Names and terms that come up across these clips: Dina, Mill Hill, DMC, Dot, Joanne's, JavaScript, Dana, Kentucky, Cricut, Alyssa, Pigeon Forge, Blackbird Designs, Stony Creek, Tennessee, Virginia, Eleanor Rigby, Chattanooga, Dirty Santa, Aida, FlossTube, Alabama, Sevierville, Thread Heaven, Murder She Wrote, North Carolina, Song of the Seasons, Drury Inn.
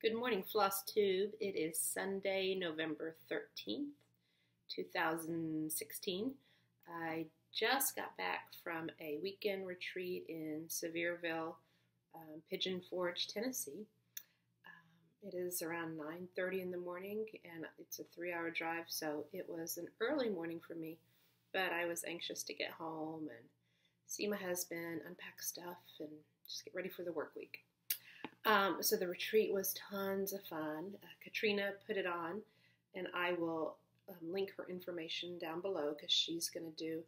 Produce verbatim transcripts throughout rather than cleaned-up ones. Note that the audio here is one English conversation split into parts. Good morning, FlossTube. It is Sunday, November thirteenth, two thousand sixteen. I just got back from a weekend retreat in Sevierville, um, Pigeon Forge, Tennessee. Um, it is around nine thirty in the morning, and it's a three-hour drive, so it was an early morning for me, but I was anxious to get home and see my husband, unpack stuff, and just get ready for the work week. Um, so the retreat was tons of fun. Uh, Katrina put it on, and I will um, link her information down below because she's going to do,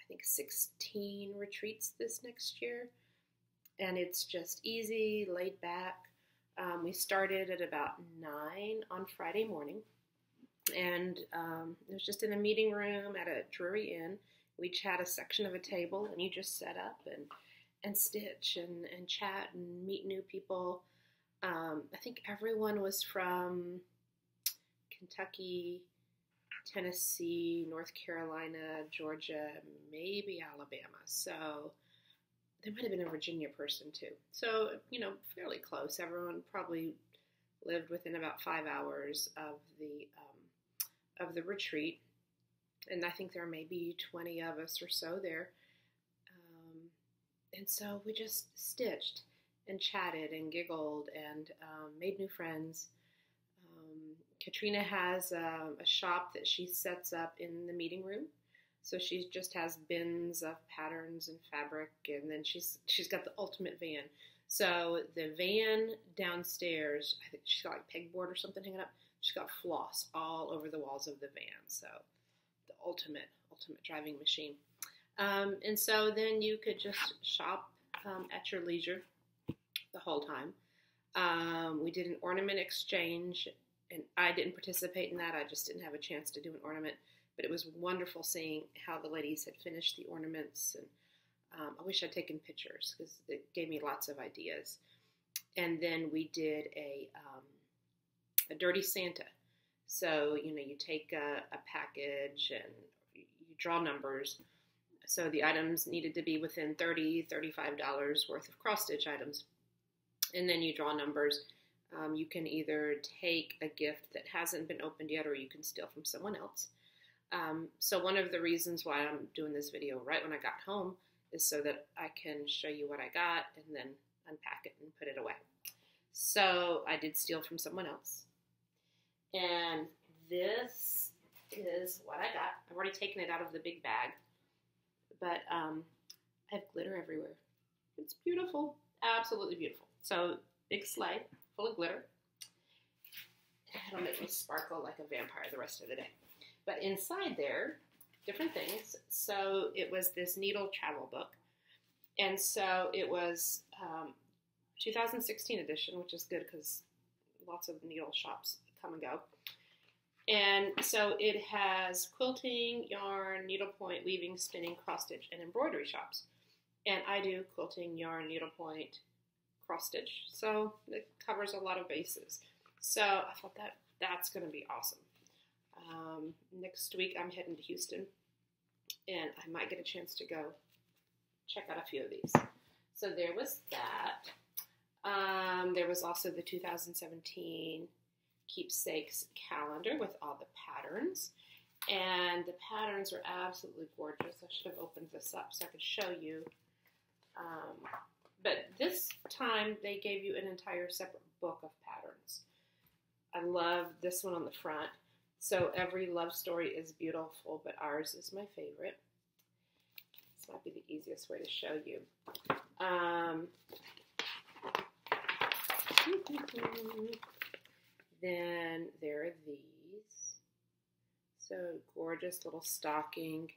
I think, sixteen retreats this next year. And it's just easy, laid back. Um, we started at about nine on Friday morning, and um, it was just in a meeting room at a Drury Inn. We each had a section of a table, and you just set up and and stitch and, and chat and meet new people. Um, I think everyone was from Kentucky, Tennessee, North Carolina, Georgia, maybe Alabama. So there might have been a Virginia person too. So, you know, fairly close. Everyone probably lived within about five hours of the, um, of the retreat. And I think there may be twenty of us or so there. And so we just stitched and chatted and giggled and um, made new friends. Um, Katrina has a, a shop that she sets up in the meeting room. So she just has bins of patterns and fabric, and then she's she's got the ultimate van. So the van downstairs, I think she's got like pegboard or something hanging up. She's got floss all over the walls of the van. So the ultimate, ultimate driving machine. Um, and so then you could just shop um, at your leisure the whole time. Um, we did an ornament exchange, and I didn't participate in that. I just didn't have a chance to do an ornament, but it was wonderful seeing how the ladies had finished the ornaments. And um, I wish I'd taken pictures because it gave me lots of ideas. And then we did a, um, a Dirty Santa. So, you know, you take a, a package and you draw numbers. So the items needed to be within thirty dollars, thirty-five dollars worth of cross-stitch items. And then you draw numbers. Um, you can either take a gift that hasn't been opened yet, or you can steal from someone else. Um, so one of the reasons why I'm doing this video right when I got home is so that I can show you what I got and then unpack it and put it away. So I did steal from someone else. And this is what I got. I've already taken it out of the big bag. But um, I have glitter everywhere. It's beautiful, absolutely beautiful. So big sleigh full of glitter. It'll make me sparkle like a vampire the rest of the day. But inside there, different things. So it was this needle travel book. And so it was um, two thousand sixteen edition, which is good because lots of needle shops come and go. And so it has quilting, yarn, needlepoint, weaving, spinning, cross-stitch, and embroidery shops. And I do quilting, yarn, needlepoint, cross-stitch. So it covers a lot of bases. So I thought that that's going to be awesome. Um, next week I'm heading to Houston, and I might get a chance to go check out a few of these. So there was that. Um, there was also the two thousand seventeen... Keepsakes calendar with all the patterns, and the patterns are absolutely gorgeous. I should have opened this up so I could show you, um, but this time they gave you an entire separate book of patterns. I love this one on the front. So every love story is beautiful, but ours is my favorite. This might be the easiest way to show you. Um, Then there are these, so gorgeous little stocking,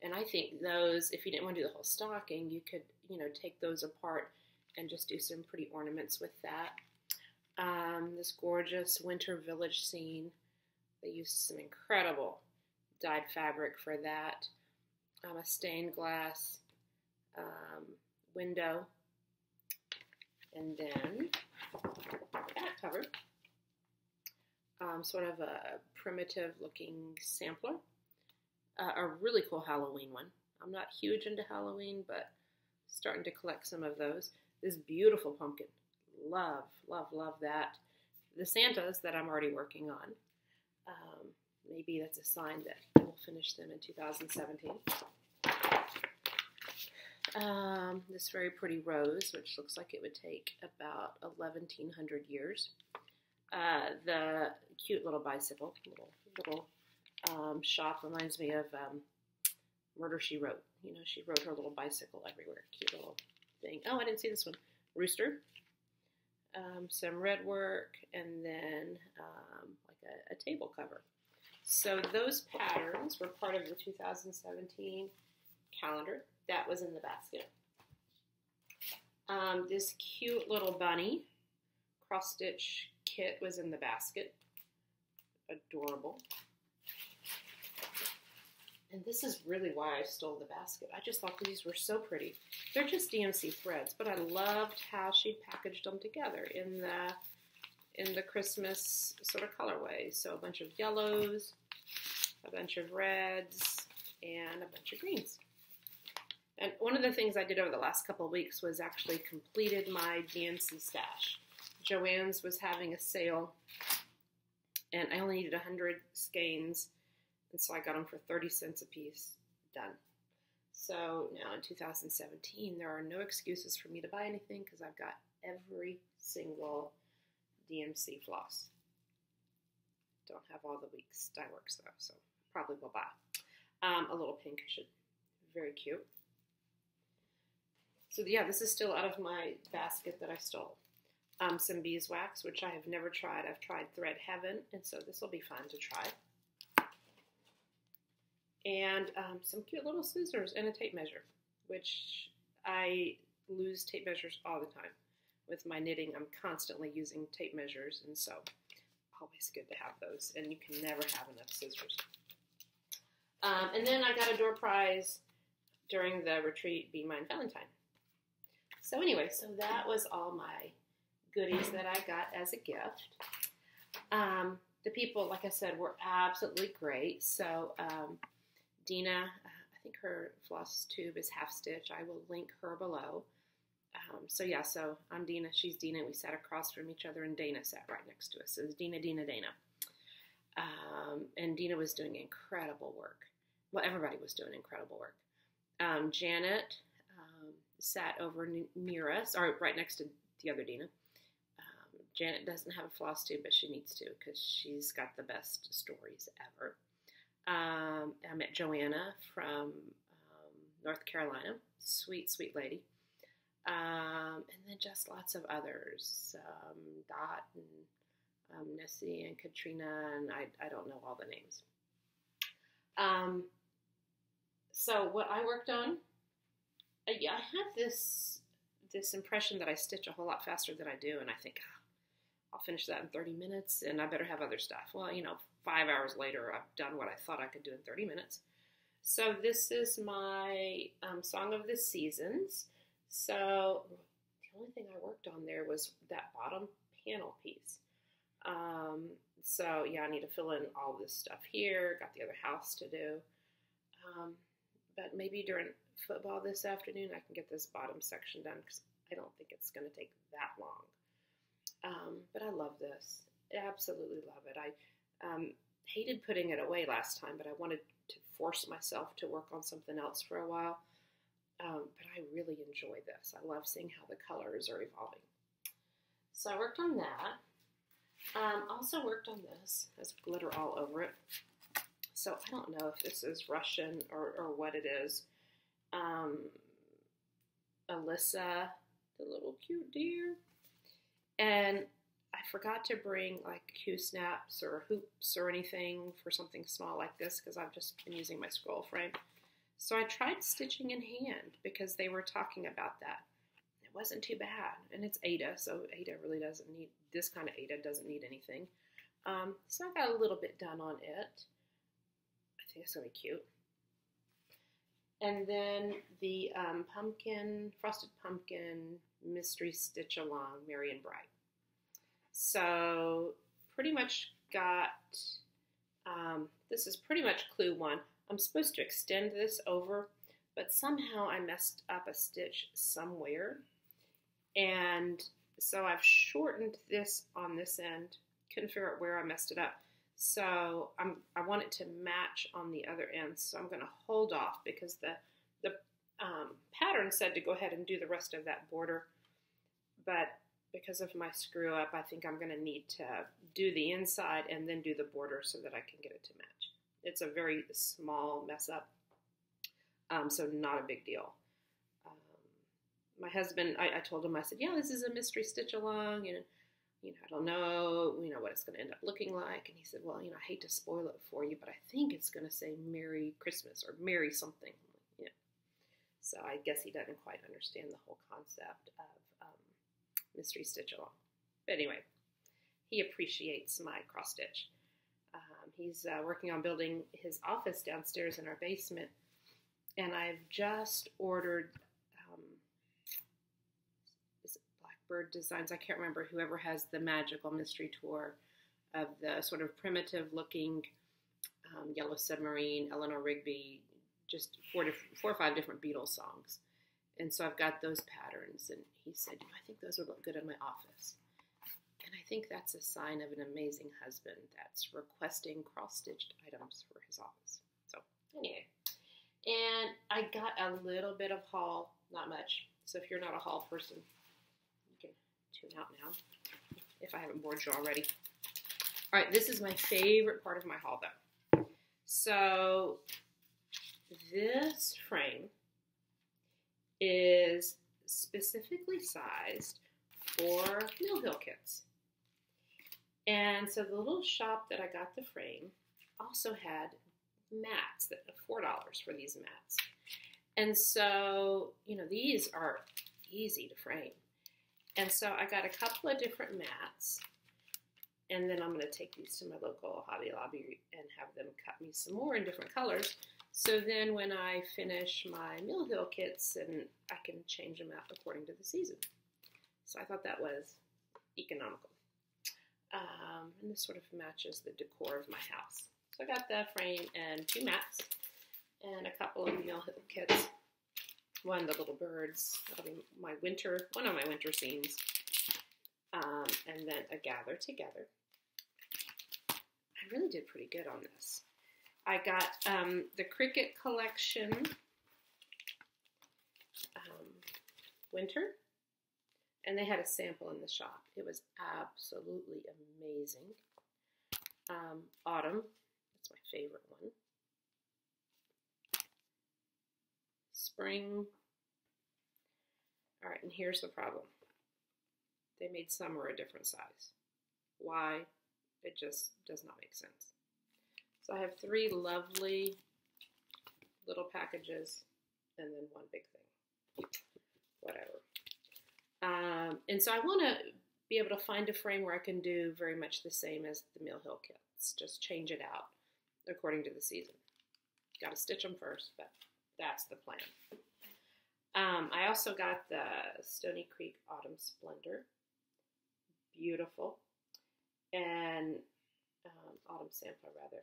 and I think those, if you didn't want to do the whole stocking, you could, you know, take those apart and just do some pretty ornaments with that. Um, this gorgeous winter village scene, they used some incredible dyed fabric for that. Um, a stained glass um, window, and then that cover. Um, sort of a primitive looking sampler, uh, a really cool Halloween one. I'm not huge into Halloween, but starting to collect some of those. This beautiful pumpkin, love, love, love that. the Santas that I'm already working on. Um, maybe that's a sign that I will finish them in two thousand seventeen. Um, this very pretty rose, which looks like it would take about eleven hundred years. Uh, the cute little bicycle, little, little um, shop reminds me of um, Murder She Wrote. You know, she rode her little bicycle everywhere. Cute little thing. Oh, I didn't see this one. Rooster. Um, some red work, and then um, like a, a table cover. So those patterns were part of the two thousand seventeen calendar that was in the basket. Um, this cute little bunny cross-stitch kit was in the basket. Adorable. And this is really why I stole the basket. I just thought these were so pretty. They're just D M C threads, but I loved how she packaged them together in the in the Christmas sort of colorway. So a bunch of yellows, a bunch of reds, and a bunch of greens. And one of the things I did over the last couple of weeks was actually completed my D M C stash. Joanne's was having a sale, and I only needed one hundred skeins. And so I got them for thirty cents a piece. Done. So now in two thousand seventeen, there are no excuses for me to buy anything because I've got every single D M C floss. Don't have all the week's dye works though, so probably will buy. Um, a little pink should. Very cute. So yeah, this is still out of my basket that I stole. Um, some beeswax, which I have never tried. I've tried Thread Heaven, and so this will be fun to try. And um, some cute little scissors and a tape measure, which I lose tape measures all the time. With my knitting, I'm constantly using tape measures, and so always good to have those. And you can never have enough scissors. Um, and then I got a door prize during the retreat, Be Mine Valentine. So anyway, so that was all my goodies that I got as a gift. Um, the people, like I said, were absolutely great. So um, Dina, uh, I think her FlossTube is Half Stitch. I will link her below. Um, so yeah, so I'm Dina, she's Dina. We sat across from each other, and Dana sat right next to us. So it was Dina, Dina, Dana. Um, and Dina was doing incredible work. Well, everybody was doing incredible work. Um, Janet um, sat over near us, or right next to the other Dina. Um, Janet doesn't have a FlossTube, but she needs to because she's got the best stories ever. Um, I met Joanna from um, North Carolina. Sweet, sweet lady. Um, and then just lots of others. Um, Dot and um, Nessie and Katrina, and I, I don't know all the names. Um, so what I worked on, I, I have this, this impression that I stitch a whole lot faster than I do, and I think, oh, I'll finish that in thirty minutes, and I better have other stuff. Well, you know, five hours later, I've done what I thought I could do in thirty minutes. So this is my um, Song of the Seasons. So the only thing I worked on there was that bottom panel piece. Um, so yeah, I need to fill in all this stuff here. Got the other house to do. Um, but maybe during football this afternoon, I can get this bottom section done because I don't think it's going to take that long. Um, but I love this. I absolutely love it. I um, hated putting it away last time, but I wanted to force myself to work on something else for a while. Um, but I really enjoy this. I love seeing how the colors are evolving. So I worked on that. Um, also worked on this. There's glitter all over it. So I don't know if this is Russian or, or what it is. Um, Alyssa, the little cute deer. And I forgot to bring like Q-snaps or hoops or anything for something small like this because I've just been using my scroll frame. So I tried stitching in hand because they were talking about that. It wasn't too bad. And it's Aida, so Aida really doesn't need, this kind of Aida doesn't need anything. Um, so I got a little bit done on it. I think it's going to be cute. And then the um, pumpkin, frosted pumpkin mystery stitch along, Merry and Bright. So pretty much got, um, this is pretty much clue one. I'm supposed to extend this over, but somehow I messed up a stitch somewhere, and So I've shortened this on this end. Couldn't figure out where I messed it up. So I'm, I want it to match on the other end. So I'm going to hold off because the, the um, pattern said to go ahead and do the rest of that border. But because of my screw up, I think I'm going to need to do the inside and then do the border so that I can get it to match. It's a very small mess up. Um, so not a big deal. Um, my husband, I, I told him, I said, yeah, this is a mystery stitch along, and you know, I don't know, you know, what it's going to end up looking like. And he said, well, you know, I hate to spoil it for you, but I think it's going to say Merry Christmas or Merry something, you know. So I guess he doesn't quite understand the whole concept of um, mystery stitch along. But anyway, he appreciates my cross stitch. Um, he's uh, working on building his office downstairs in our basement. And I've just ordered, um, is it Blackbird Designs? I can't remember, whoever has the magical mystery tour of the sort of primitive looking um, Yellow Submarine, Eleanor Rigby, just four, four or five different Beatles songs. And so I've got those patterns. And he said, you know, I think those would look good in my office. And I think that's a sign of an amazing husband that's requesting cross-stitched items for his office. So anyway. And I got a little bit of haul, not much. So if you're not a haul person, you can tune out now if I haven't bored you already. All right, this is my favorite part of my haul, though. So this frame is specifically sized for Mill Hill kits. And so the little shop that I got the frame also had mats that are four dollars for these mats. And so, you know, these are easy to frame. And so I got a couple of different mats, and then I'm going to take these to my local Hobby Lobby and have them cut me some more in different colors. So then when I finish my Mill Hill kits, and I can change them out according to the season. So I thought that was economical. Um, and this sort of matches the decor of my house. So I got the frame and two mats and a couple of Mill Hill kits. One, the little birds, that'll be my winter, one of my winter scenes. Um, and then a gather together. I really did pretty good on this. I got um, the Cricut Collection um, winter, and they had a sample in the shop. It was absolutely amazing. Um, autumn. My favorite one. Spring. All right, and here's the problem. They made summer a different size. Why? It just does not make sense. So I have three lovely little packages and then one big thing. Whatever. Um, and so I want to be able to find a frame where I can do very much the same as the Mill Hill kits. Just change it out according to the season. Got to stitch them first, but that's the plan. Um, I also got the Stony Creek Autumn Splendor. Beautiful. And um, Autumn Sample, rather.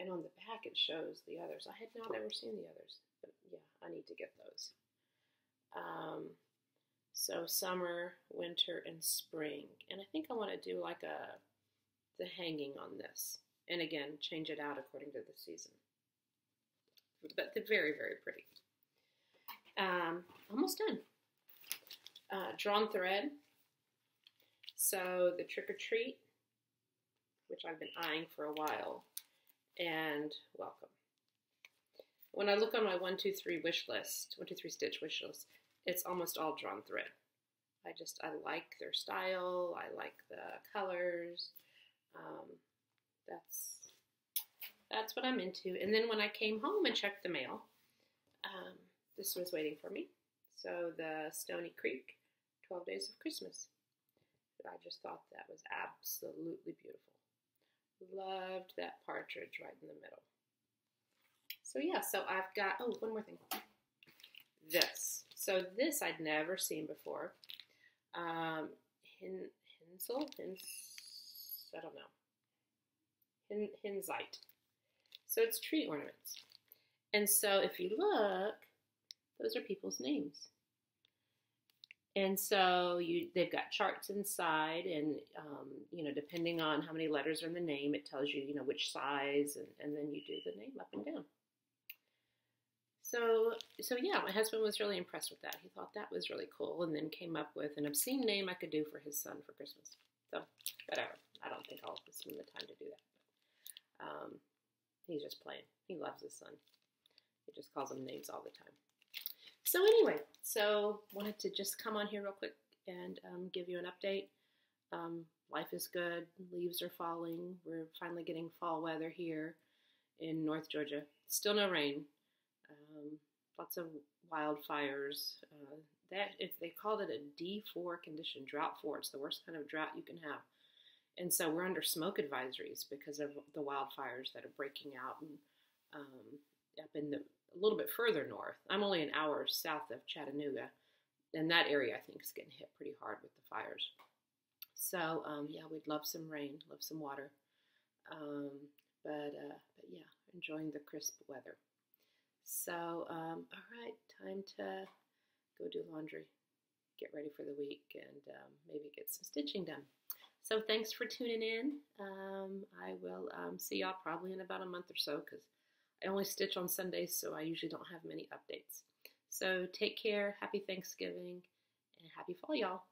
And on the back, it shows the others. I had not ever seen the others, but yeah, I need to get those. Um, so summer, winter, and spring. And I think I want to do like a the hanging on this. And again, change it out according to the season. But they're very, very pretty. Um, almost done. Uh, drawn thread. So the trick or treat, which I've been eyeing for a while, and welcome. When I look on my one, two, three wish list, one, two, three stitch wish list, it's almost all drawn thread. I just, I like their style. I like the colors. Um, That's, that's what I'm into. And then when I came home and checked the mail, um, this was waiting for me. So the Stony Creek, twelve Days of Christmas. I just thought that was absolutely beautiful. Loved that partridge right in the middle. So yeah, so I've got, oh, one more thing. This. So this I'd never seen before. Um, hin, Hinsel? Hins, I don't know. Hinsite. So it's tree ornaments. And so if you look, those are people's names. And so you, they've got charts inside, and, um, you know, depending on how many letters are in the name, it tells you, you know, which size, and, and then you do the name up and down. So, so yeah, my husband was really impressed with that. He thought that was really cool, and then came up with an obscene name I could do for his son for Christmas. So, whatever. I don't think I'll spend the time to do that. Um, he's just playing. He loves his son. He just calls him names all the time. So anyway, so wanted to just come on here real quick and um, give you an update. Um, life is good. Leaves are falling. We're finally getting fall weather here in North Georgia. Still no rain. Um, lots of wildfires. Uh, that if they called it a D four condition, drought four. It's the worst kind of drought you can have. And so we're under smoke advisories because of the wildfires that are breaking out and, um, up in the a little bit further north. I'm only an hour south of Chattanooga, and that area, I think, is getting hit pretty hard with the fires. So, um, yeah, we'd love some rain, love some water. Um, but, uh, but, yeah, enjoying the crisp weather. So, um, all right, time to go do laundry, get ready for the week, and um, maybe get some stitching done. So thanks for tuning in. Um, I will um, see y'all probably in about a month or so, because I only stitch on Sundays, so I usually don't have many updates. So take care, happy Thanksgiving, and happy fall, y'all.